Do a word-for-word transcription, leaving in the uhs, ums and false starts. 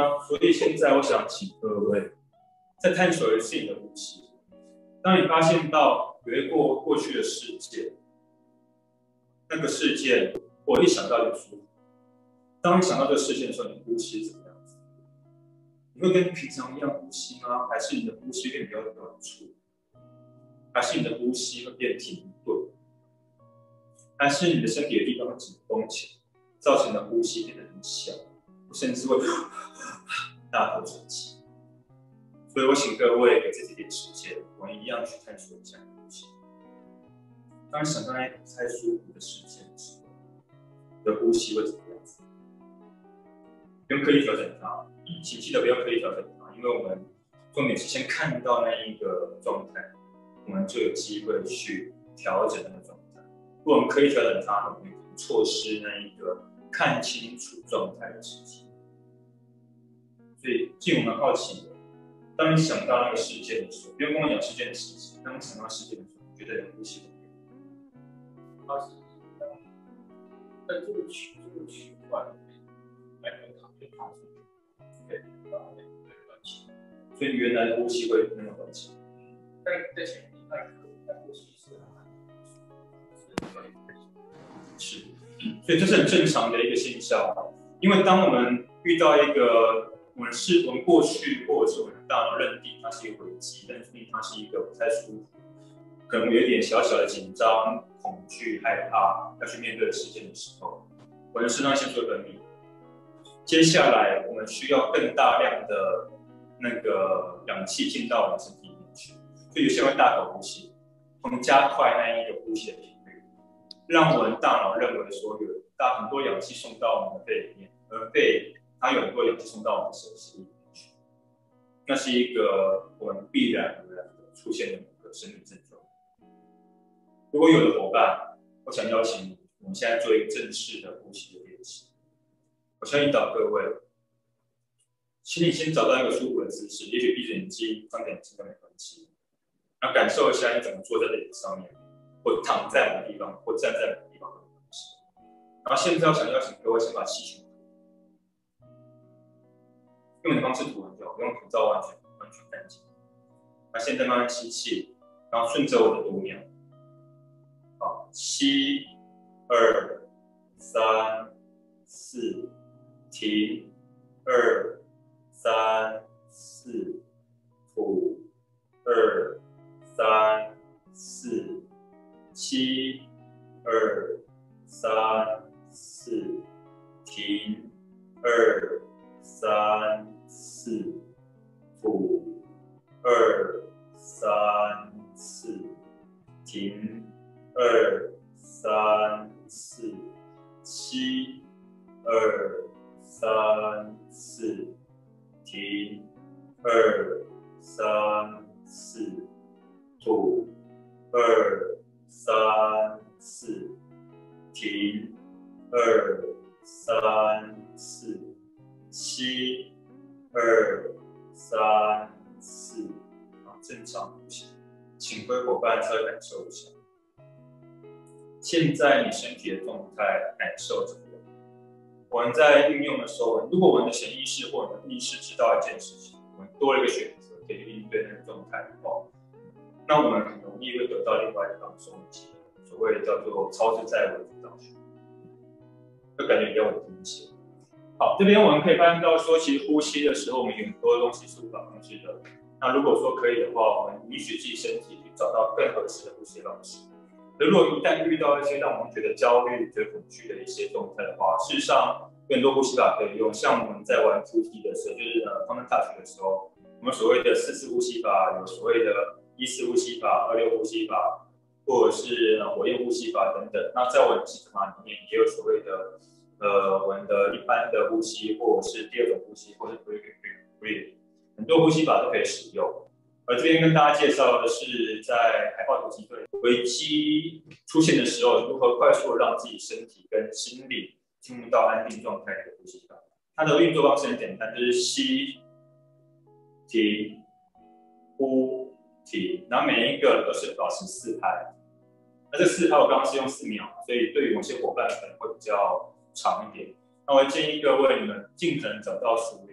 那所以现在我想请各位再探索一次你的呼吸。当你发现到有一个过去的事件，那个事件我一想到就舒服。当你想到这个事件的时候，你呼吸是怎么样子？你会跟平常一样呼吸吗？还是你的呼吸变比较短促？还是你的呼吸会变停顿？还是你的身体的地方会紧绷起来，造成你的呼吸变得很小，甚至会大口喘气？所以我请各位给自己一点时间，我们一样去探索一下呼吸。当你想到一个不太舒服的事件的时候，你的呼吸会怎么样子？不用刻意调整它，请记得不要刻意调整它，因为我们重点是先看到那一个状态，我们就有机会去调整那个状态。如果我们刻意调整它，我们错失那一个看清楚状态的时机。所以，既我们好奇的，当你想到那个事件的时候，不用跟我讲事件的事情。当你想到事件的时候，你觉得呼吸怎么样？它是在这个区这个区块里面，来回跑就跑出去，对，把它给关起。所以原来的呼吸会那么关起。但在前面那一刻，那呼吸是很慢的，是，所以这是很正常的一个现象。因为当我们遇到一个我们是我们过去或者是我们大脑认定它是一个危机，认定它是一个不太舒服，可能有一点小小的紧张、恐惧、害怕要去面对的事件的时候，我们肾上腺素分泌。接下来我们需要更大量的那个氧气进到我们身体里面去，所以有些人会大口呼吸，我们加快那一个呼吸的频率。让我们大脑认为说有大很多氧气送到我们的肺里面，而肺它有很多氧气送到我们的手心里面去，那是一个我们必然而然出现的某个生理症状。如果有的伙伴，我想邀请你，我们现在做一个正式的呼吸的练习。我想引导各位，请你先找到一个舒服的姿势，也许闭着眼睛、张着眼睛都没关系，那感受一下你怎么坐在椅子上面。或躺在某个地方，或站在某个地方的东西。然后现在我想邀请各位先把气吐，用你的方式吐完就好，不用口罩完全完全干净。那现在慢慢吸气，然后顺着我的读秒，好，七、二、三、四，停，二、三、四，吐，二、三、四。七、二、三、四，停。二、三、四，吐。二、三、四，停。二、三、四，七。二、三、四，停。二、三、四，吐。二。三四，停。二三四，吸。二三四，好，正常呼吸。请各位伙伴稍微感受一下，现在你身体的状态感受怎么样？我们在运用的时候，如果我们的潜意识或我们的意识知道一件事情，我们多了一个选择，可以应对那个状态的话，那我们很容易会得到另外一种松解，所谓叫做超自在为主导权，就感觉比较稳定一些。好，这边我们可以发现到说，其实呼吸的时候，我们有很多东西是无法控制的。那如果说可以的话，我们允许自己身体去找到更合适的呼吸方式。如果一旦遇到一些让我们觉得焦虑、觉得恐惧的一些状态的话，事实上有很多呼吸法可以用。像我们在玩Q T的时候，就是呃方程大学的时候，我们所谓的四次呼吸法，有所谓的一次呼吸法、二六呼吸法，或者是火焰呼吸法等等。那在我的系统法里面，也有所谓的呃，我们的一般的呼吸，或者是第二种呼吸，或者是 breathing， 很多呼吸法都可以使用。而这边跟大家介绍的是，在海豹突击队危机出现的时候，如何快速让自己身体跟心理进入到安定状态的呼吸法。它的运作方式很简单，就是吸、停、呼。然后每一个都是保持四拍，那这四拍我刚刚是用四秒，所以对于某些伙伴可能会比较长一点。那我建议各位你们尽可能找到属于